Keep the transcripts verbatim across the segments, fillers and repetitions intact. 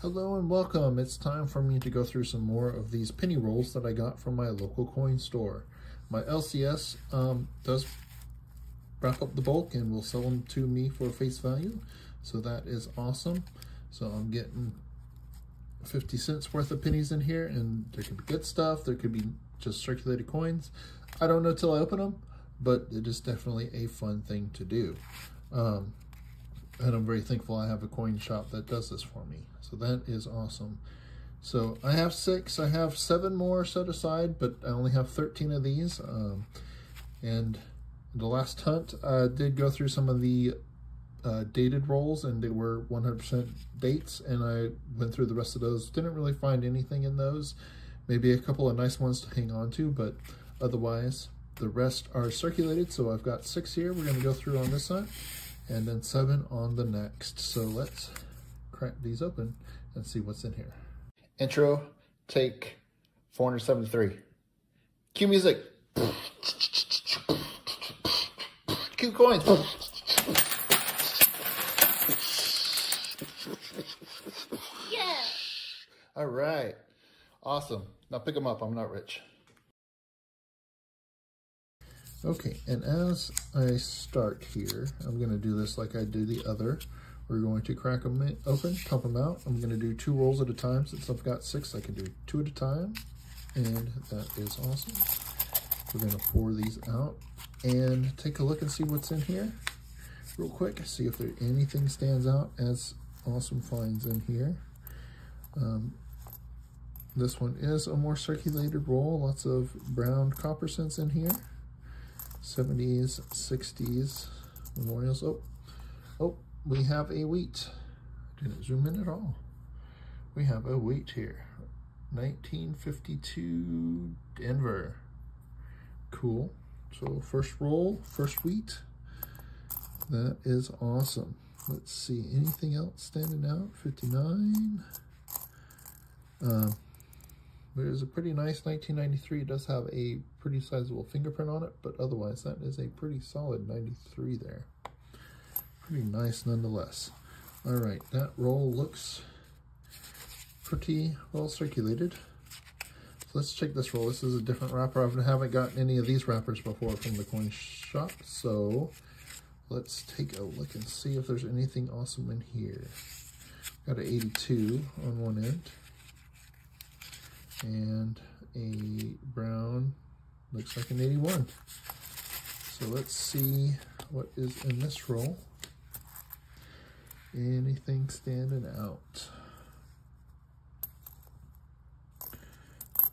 Hello and welcome. It's time for me to go through some more of these penny rolls that I got from my local coin store. My L C S um, does wrap up the bulk and will sell them to me for face value, so that is awesome. So I'm getting fifty cents worth of pennies in here, and there could be good stuff, there could be just circulated coins. I don't know till I open them, but it is definitely a fun thing to do. Um, And I'm very thankful I have a coin shop that does this for me. So that is awesome. So I have six. I have seven more set aside, but I only have thirteen of these. Um, and the last hunt, I did go through some of the uh, dated rolls, and they were one hundred percent dates. And I went through the rest of those. Didn't really find anything in those. Maybe a couple of nice ones to hang on to, but otherwise, the rest are circulated. So I've got six here. We're going to go through on this side, and then seven on the next. So let's crack these open and see what's in here. Intro, take four hundred seventy-three. Cue music. Cue coins. Yeah. All right, awesome. Now pick them up, I'm not rich. Okay, and as I start here, I'm going to do this like I do the other. We're going to crack them open, pump them out. I'm going to do two rolls at a time. Since I've got six, I can do two at a time, and that is awesome. We're going to pour these out and take a look and see what's in here real quick. See if there anything stands out as awesome finds in here. Um, this one is a more circulated roll. Lots of brown copper cents in here. seventies, sixties, memorials. Oh, oh, we have a wheat. Didn't zoom in at all. We have a wheat here. nineteen fifty-two Denver. Cool. So first roll, first wheat. That is awesome. Let's see, anything else standing out? fifty-nine. Um, There's a pretty nice nineteen ninety-three. It does have a pretty sizable fingerprint on it, but otherwise that is a pretty solid ninety-three there. Pretty nice nonetheless. All right, that roll looks pretty well circulated. So let's check this roll. This is a different wrapper. I haven't gotten any of these wrappers before from the coin shop, so let's take a look and see if there's anything awesome in here. Got an eighty-two on one end, and a brown, looks like an eighty-one. So let's see what is in this roll. Anything standing out?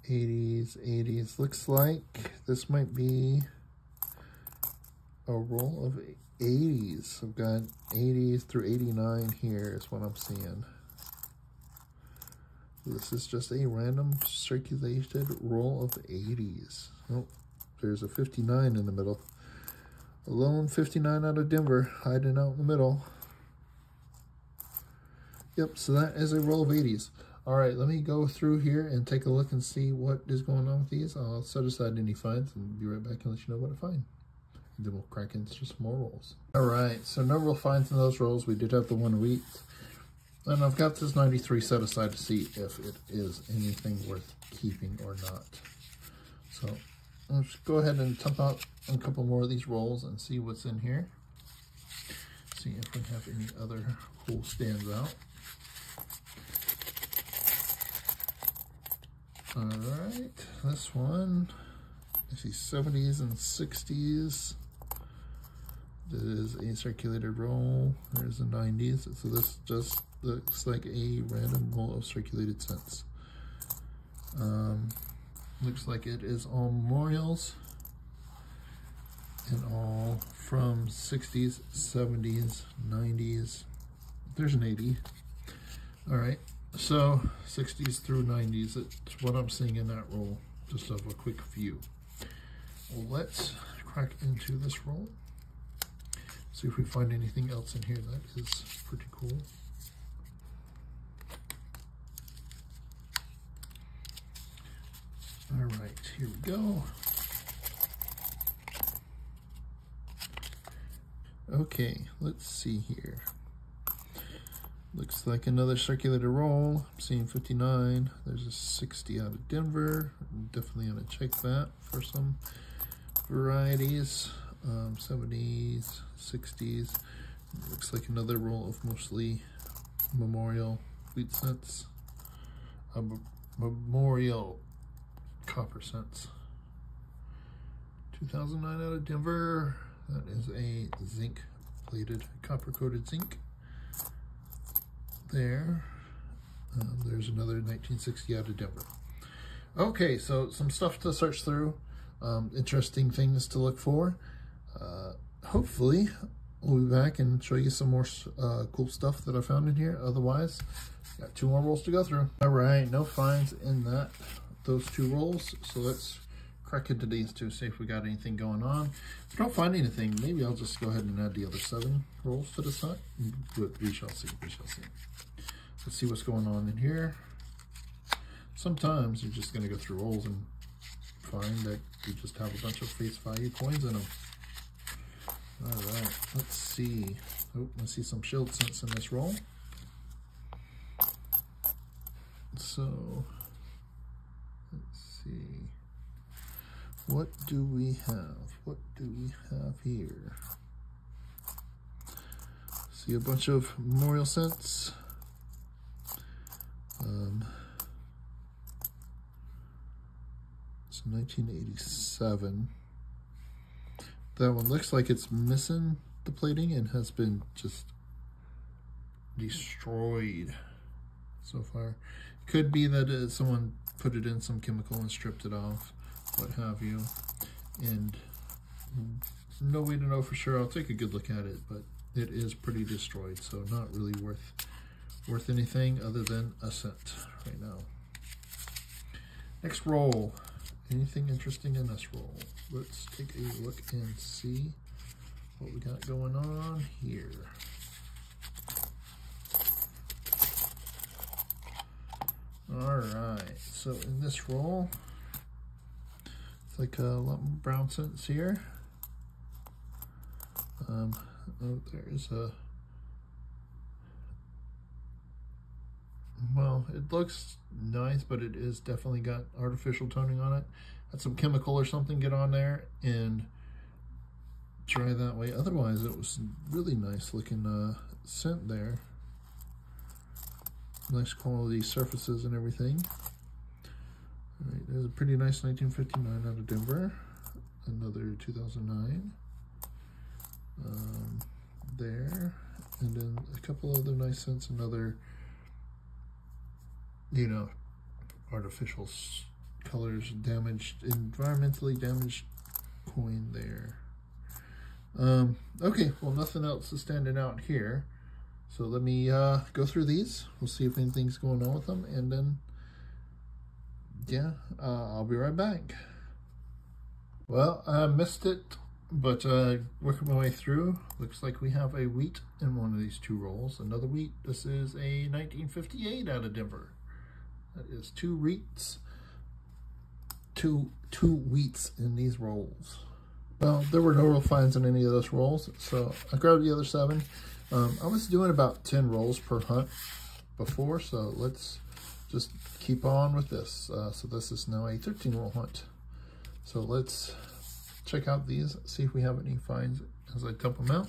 eighties, eighties. Looks like this might be a roll of eighties. I've got eighties through eighty-nine here is what I'm seeing. This is just a random circulated roll of eighties. Oh, there's a fifty-nine in the middle. A lone fifty-nine out of Denver, hiding out in the middle. Yep, so that is a roll of eighties. All right, let me go through here and take a look and see what is going on with these. I'll set aside any finds and be right back and let you know what I find. And then we'll crack into some more rolls. All right, so no real finds in those rolls. We did have the one wheat. And I've got this ninety-three set aside to see if it is anything worth keeping or not. So let's go ahead and dump out a couple more of these rolls and see what's in here. See if we have any other cool stands out. All right, this one, I see seventies and sixties. This is a circulated roll. There's the nineties. So this just looks like a random roll of circulated cents. Um, looks like it is all memorials and all from sixties, seventies, nineties. There's an eighty. All right, so sixties through nineties. That's what I'm seeing in that roll. Just have a quick view. Well, let's crack into this roll. See if we find anything else in here that is pretty cool. All right, here we go. Okay, let's see here. Looks like another circulator roll. I'm seeing fifty-nine. There's a sixty out of Denver. I'm definitely gonna check that for some varieties. Um, seventies, sixties. Looks like another roll of mostly memorial wheat cents. Uh, memorial copper cents. two thousand nine out of Denver. That is a zinc plated, copper coated zinc. There, um, there's another nineteen sixty out of Denver. Okay, so some stuff to search through, um, interesting things to look for. Uh, hopefully, we'll be back and show you some more uh, cool stuff that I found in here. Otherwise, got two more rolls to go through. All right, no finds in that those two rolls. So let's crack into these two, see if we got anything going on. If I don't find anything, maybe I'll just go ahead and add the other seven rolls to the side. But we shall see, we shall see. Let's see what's going on in here. Sometimes you're just gonna go through rolls and find that you just have a bunch of face value coins in them. All right, let's see. Oh, I see some shield cents in this roll. So, let's see. What do we have? What do we have here? See a bunch of memorial cents. Um, it's nineteen eighty-seven. That one looks like it's missing the plating and has been just destroyed so far. Could be that uh, someone put it in some chemical and stripped it off. What have you, and no way to know for sure. I'll take a good look at it, but it is pretty destroyed, so not really worth worth anything other than a cent right now. Next roll, anything interesting in this roll? Let's take a look and see what we got going on here. All right, so in this roll, like a lot more brown cents here. Um, oh, there's a, well, it looks nice, but it is definitely got artificial toning on it. Had some chemical or something get on there and try that way. Otherwise, it was really nice looking uh, scent there. Nice quality surfaces and everything. All right, there's a pretty nice nineteen fifty-nine out of Denver. Another two thousand nine um, there. And then a couple other nice cents, another, you know, artificial colors, damaged, environmentally damaged coin there. Um, okay, well, nothing else is standing out here. So let me uh, go through these. We'll see if anything's going on with them, and then yeah, uh, I'll be right back. Well, I missed it, but uh, working my way through, looks like we have a wheat in one of these two rolls. Another wheat. This is a nineteen fifty-eight out of Denver. That is two wheats, two two wheats in these rolls. Well, there were no real finds in any of those rolls, so I grabbed the other seven. Um, I was doing about ten rolls per hunt before, so let's just keep on with this. Uh, so this is now a thirteen roll hunt. So let's check out these, see if we have any finds as I dump them out,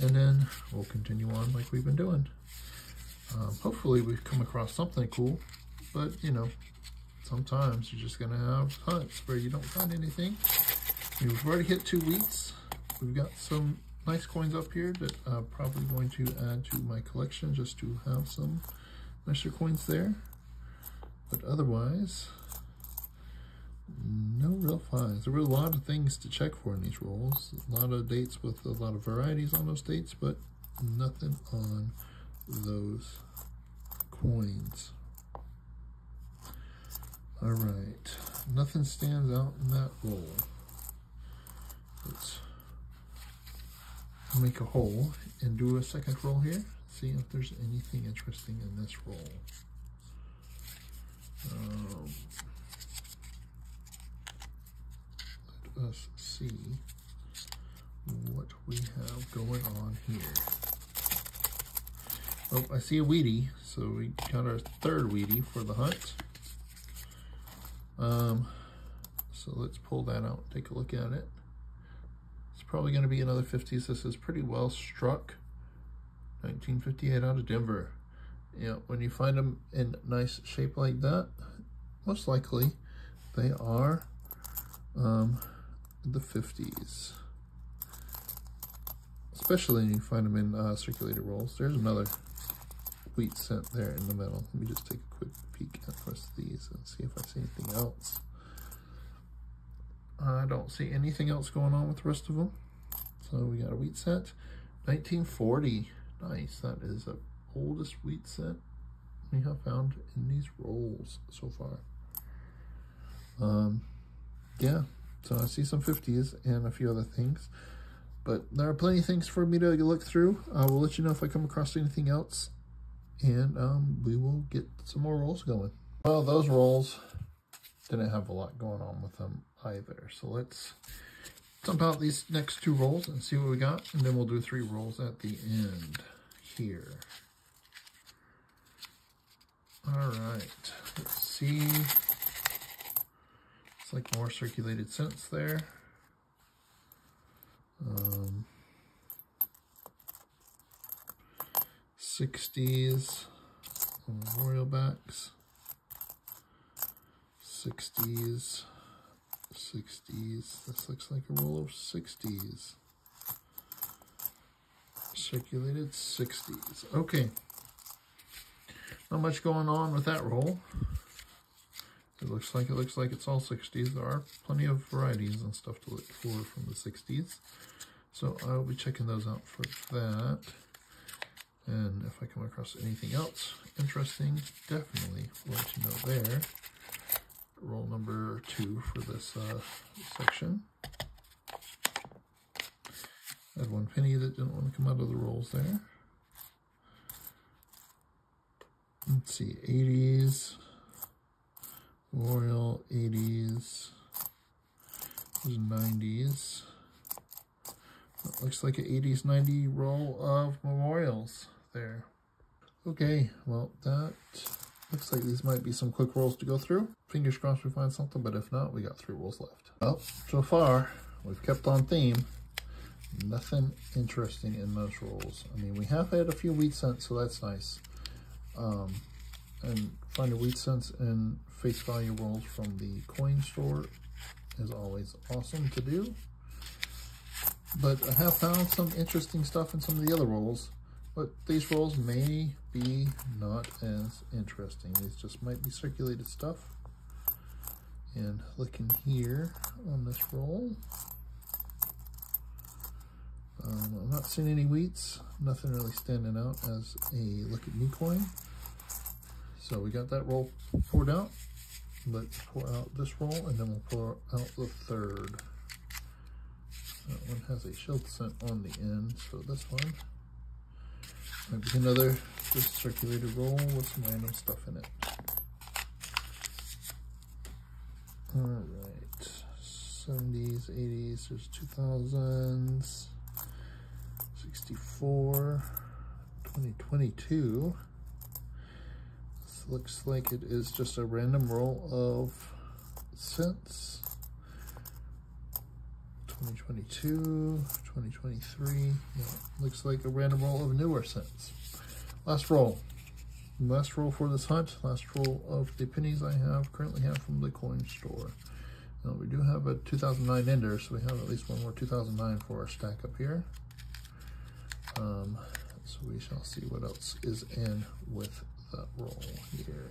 and then we'll continue on like we've been doing. Um, hopefully we've come across something cool, but you know, sometimes you're just gonna have hunts where you don't find anything. We've already hit two wheats. We've got some nice coins up here that I'm probably going to add to my collection just to have some nicer coins there. But otherwise, no real finds. There were a lot of things to check for in these rolls. A lot of dates with a lot of varieties on those dates, but nothing on those coins. All right, nothing stands out in that roll. Let's make a hole and do a second roll here. See if there's anything interesting in this roll. Um, let us see what we have going on here. Oh, I see a Weedee, so we got our third Weedee for the hunt. Um, so let's pull that out, take a look at it. It's probably going to be another fifties. This is pretty well struck. nineteen fifty-eight out of Denver. Yeah, when you find them in nice shape like that, most likely they are um, the fifties. Especially when you find them in uh, circulated rolls. There's another wheat scent there in the middle. Let me just take a quick peek at the rest of these and see if I see anything else. I don't see anything else going on with the rest of them. So we got a wheat scent. nineteen forty. Nice. That is the oldest wheat scent we have found in these rolls so far. Um, yeah. So I see some fifties and a few other things. But there are plenty of things for me to look through. I will let you know if I come across anything else. And um, we will get some more rolls going. Well, those rolls didn't have a lot going on with them either. So let's dump out these next two rolls and see what we got. And then we'll do three rolls at the end here. All right. Let's see. It's like more circulated scents there. Um, sixties on the royal backs, sixties, sixties, this looks like a roll of sixties, circulated sixties, okay, not much going on with that roll. It looks like it looks like it's all sixties. There are plenty of varieties and stuff to look for from the sixties. So I'll be checking those out for that. And if I come across anything else interesting, definitely will let you know there. Roll number two for this uh, section. I had one penny that didn't want to come out of the rolls there. Let's see, eighties. Royal, eighties, nineties. That looks like an eighties ninety roll of memorials there. Okay, well, that looks like these might be some quick rolls to go through. Fingers crossed we find something, but if not, we got three rolls left. Well, so far, we've kept on theme. Nothing interesting in those rolls. I mean, we have had a few wheat scents, so that's nice. Um, and finding wheat scents and face value rolls from the coin store is always awesome to do. But I have found some interesting stuff in some of the other rolls, but these rolls may be not as interesting. These just might be circulated stuff. And looking here on this roll, um, I'm not seeing any wheats, nothing really standing out as a look at me coin. So we got that roll poured out. Let's pour out this roll and then we'll pour out the third. That one has a shield scent on the end, so this one might be another just circulated roll with some random stuff in it. Alright, seventies, eighties, there's two thousands, sixty-four, twenty twenty-two. Looks like it is just a random roll of scents. twenty twenty-two, twenty twenty-three. Yeah, looks like a random roll of newer scents. Last roll. Last roll for this hunt. Last roll of the pennies I have currently have from the coin store. Now we do have a two thousand nine ender, so we have at least one more two thousand nine for our stack up here. Um, so we shall see what else is in with that roll here.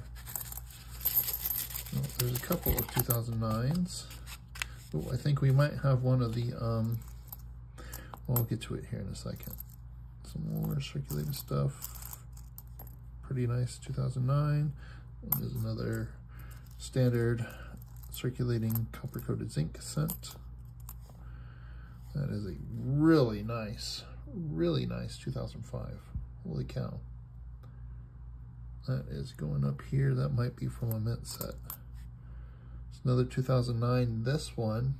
Oh, there's a couple of two thousand nines. Oh, I think we might have one of the, um, well, I'll get to it here in a second. Some more circulated stuff. Pretty nice two thousand nine. One is another standard circulating copper-coated zinc scent. That is a really nice, really nice two thousand five. Holy cow. That is going up here. That might be from a mint set. It's another two thousand nine. This one.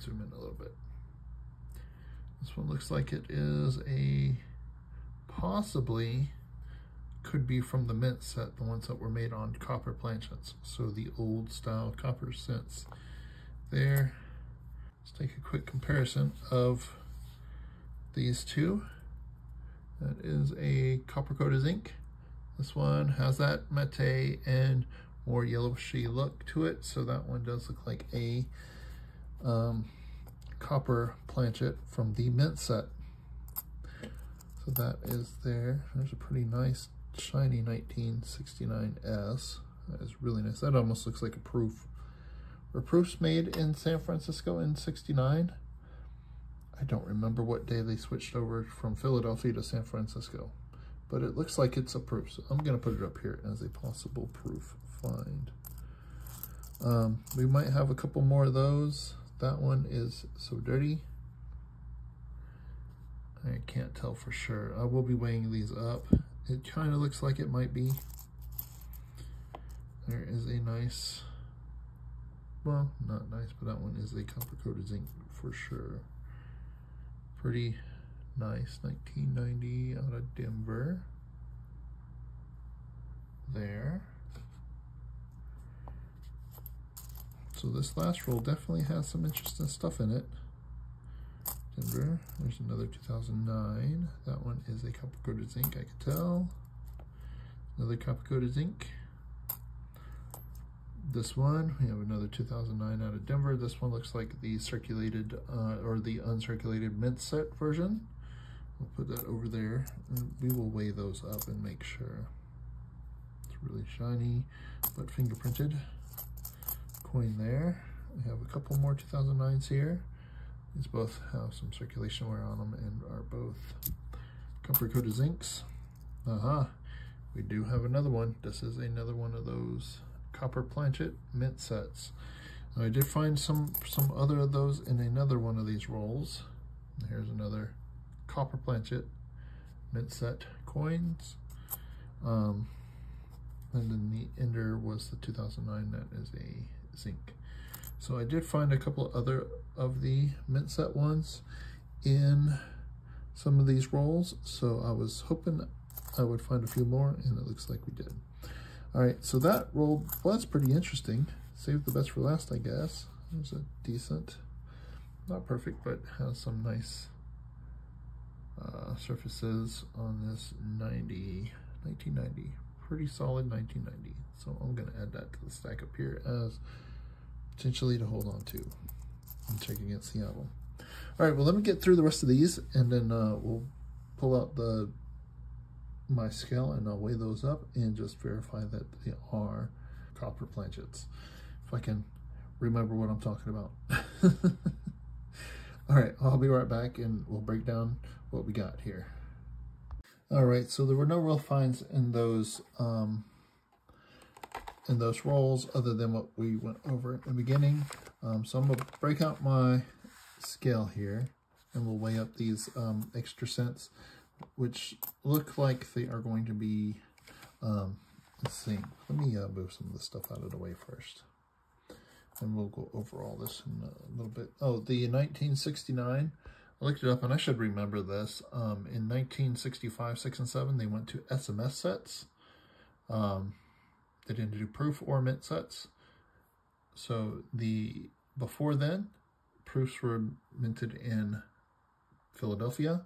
Zoom in a little bit. This one looks like it is a, possibly could be from the mint set, the ones that were made on copper planchets. So the old style copper sets there. Let's take a quick comparison of these two. That is a copper coated zinc. This one has that matte and more yellowishy look to it. So that one does look like a um, copper planchet from the mint set. So that is there. There's a pretty nice shiny nineteen sixty-nine S. That is really nice. That almost looks like a proof. Were proofs made in San Francisco in sixty-nine? I don't remember what day they switched over from Philadelphia to San Francisco, but it looks like it's a proof. So I'm gonna put it up here as a possible proof find. Um, we might have a couple more of those. That one is so dirty. I can't tell for sure. I will be weighing these up. It kind of looks like it might be. There is a nice, well, not nice, but that one is a copper coated zinc for sure. Pretty nice, nineteen ninety out of Denver. There. So this last roll definitely has some interesting stuff in it. Denver, there's another two thousand nine. That one is a copper coated zinc, I can tell. Another copper coated zinc. This one, we have another two thousand nine out of Denver. This one looks like the circulated uh, or the uncirculated mint set version. We'll put that over there. And we will weigh those up and make sure. It's really shiny, but fingerprinted. Coin there. We have a couple more two thousand nines here. These both have some circulation wear on them and are both copper coated zincs. Aha, uh-huh. We do have another one. This is another one of those copper planchet mint sets. Now I did find some some other of those in another one of these rolls. Here's another copper planchet mint set coins. Um, and then the ender was the two thousand nine, that is a zinc. So I did find a couple other of the mint set ones in some of these rolls. So I was hoping I would find a few more, and it looks like we did. All right, so that roll, well, that's pretty interesting. Save the best for last, I guess. There's a decent, not perfect, but has some nice uh, surfaces on this nineteen ninety. Pretty solid nineteen ninety. So I'm gonna add that to the stack up here as potentially to hold on to. I'm checking against Seattle. All right, well, let me get through the rest of these, and then uh, we'll pull out the my scale and I'll weigh those up and just verify that they are copper planchets. If I can remember what I'm talking about. All right, I'll be right back and we'll break down what we got here. All right, so there were no real finds in those um, in those rolls other than what we went over in the beginning. Um, so I'm gonna break out my scale here and we'll weigh up these um, extra cents, which look like they are going to be, um, let's see, let me uh, move some of this stuff out of the way first. And we'll go over all this in a little bit. Oh, the nineteen sixty-nine, I looked it up and I should remember this. Um, in nineteen sixty-five, six, and seven, they went to S M S sets. Um, they didn't do proof or mint sets. So the, before then, proofs were minted in Philadelphia.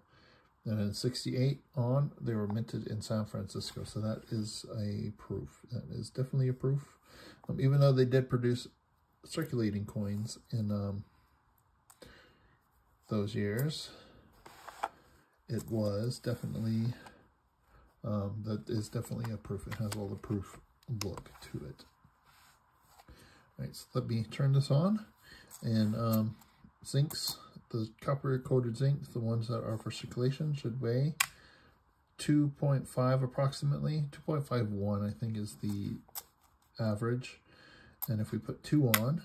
And in sixty-eight on, they were minted in San Francisco. So that is a proof. That is definitely a proof. Um, even though they did produce circulating coins in um, those years, it was definitely, um, that is definitely a proof. It has all the proof look to it. All right, so let me turn this on. And um, zincs. The copper coated zinc, the ones that are for circulation, should weigh two point five approximately. two point five one, I think, is the average. And if we put two on,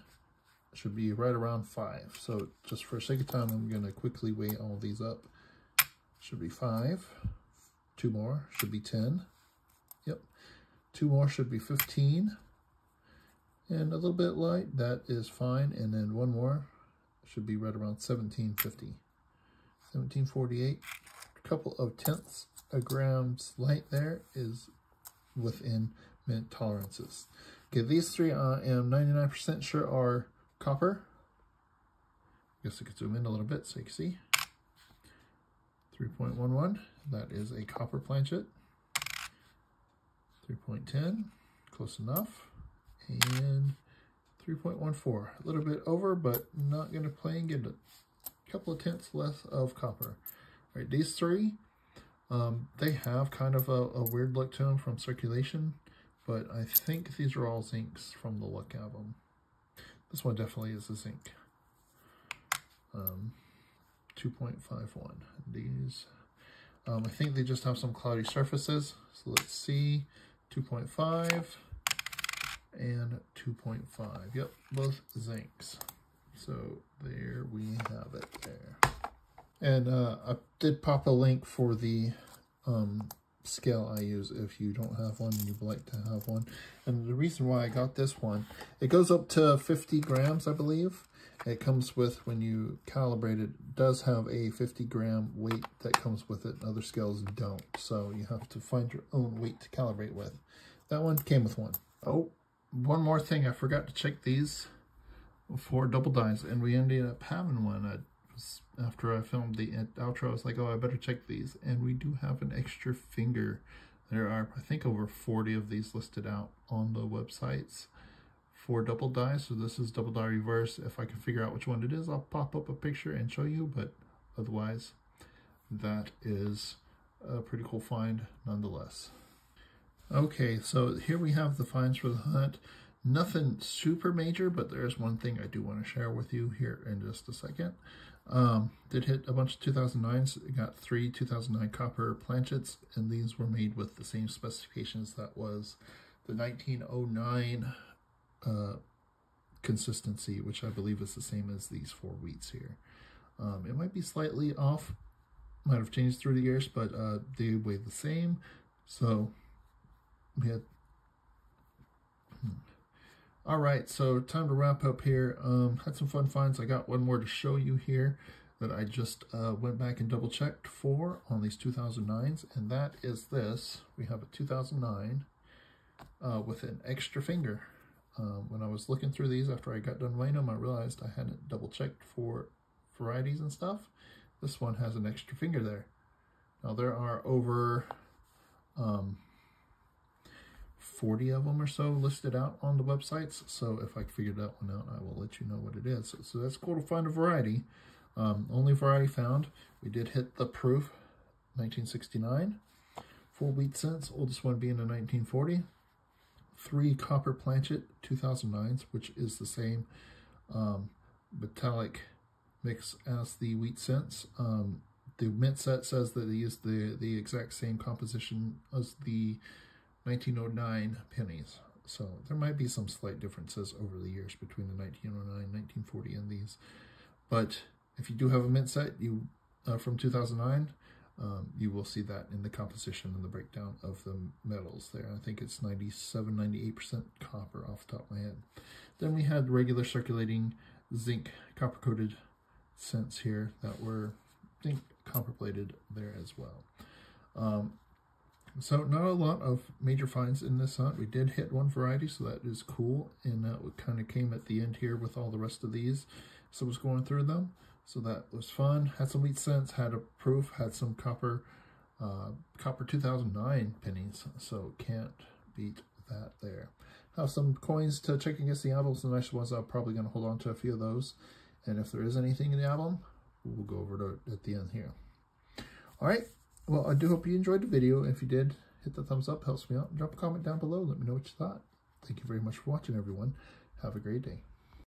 it should be right around five. So just for sake of time, I'm going to quickly weigh all these up. Should be five. Two more should be ten. Yep. Two more should be fifteen. And a little bit light, that is fine. And then one more should be right around seventeen fifty. seventeen forty-eight. A couple of tenths of grams light there is within mint tolerances. Okay, these three I am ninety-nine percent sure are copper. I guess I could zoom in a little bit so you can see. three point one one, that is a copper planchet. three point ten, close enough. And three point one four, a little bit over, but not going to play and get a couple of tenths less of copper. All right, these three, um, they have kind of a, a weird look to them from circulation, but I think these are all zincs from the look of them. This one definitely is a zinc. Um, two point five one. These, um, I think they just have some cloudy surfaces. So let's see, two point five. And two point five. Yep, both zincs. So there we have it there. And uh, I did pop a link for the um, scale I use if you don't have one and you'd like to have one. And the reason why I got this one, it goes up to fifty grams, I believe. It comes with, when you calibrate it, it does have a fifty gram weight that comes with it. Other scales don't. So you have to find your own weight to calibrate with. That one came with one. Oh. One more thing, I forgot to check these for double dies, and we ended up having one. I was, after I filmed the outro, I was like, oh, I better check these. And we do have an extra finger. There are, I think, over forty of these listed out on the websites for double dies. So this is double die reverse. If I can figure out which one it is, I'll pop up a picture and show you. But otherwise, that is a pretty cool find nonetheless. Okay, so here we have the finds for the hunt. Nothing super major, but there's one thing I do want to share with you here in just a second. Um, did hit a bunch of two thousand nines. It got three two thousand nine copper planchets, and these were made with the same specifications that was the nineteen oh nine uh, consistency, which I believe is the same as these four wheats here. Um, it might be slightly off, might have changed through the years, but uh, they weigh the same. So we had, hmm. All right, so time to wrap up here. Um, had some fun finds. I got one more to show you here that I just uh, went back and double checked for on these two thousand nines, and that is this. We have a two thousand nine uh, with an extra finger. Um, when I was looking through these after I got done weighing them, I realized I hadn't double checked for varieties and stuff. This one has an extra finger there. Now there are over um, forty of them or so listed out on the websites, so if I figure that one out, I will let you know what it is. So, so that's cool to find a variety. Um, only variety found. We did hit the proof, nineteen sixty-nine. Four wheat cents, oldest one being a nineteen forty. Three copper planchet two thousand nines, which is the same um, metallic mix as the wheat cents. Um, the mint set says that they used the, the exact same composition as the nineteen oh nine pennies, so there might be some slight differences over the years between the nineteen oh nine, nineteen forty, and these. But if you do have a mint set you uh, from two thousand nine, um, you will see that in the composition and the breakdown of the metals there. I think it's ninety-seven, ninety-eight percent copper off the top of my head. Then we had regular circulating zinc copper-coated cents here that were, I think, copper-plated there as well. Um, So not a lot of major finds in this hunt. We did hit one variety, so that is cool. And that kind of came at the end here with all the rest of these. So I was going through them. So that was fun. Had some wheat cents, had a proof, had some copper, uh, copper two thousand nine pennies. So can't beat that there. Have some coins to check against the albums. The nice ones, I'm probably going to hold on to a few of those. And if there is anything in the album, we'll go over to it at the end here. All right. Well, I do hope you enjoyed the video. If you did, hit the thumbs up, helps me out. Drop a comment down below, let me know what you thought. Thank you very much for watching, everyone. Have a great day.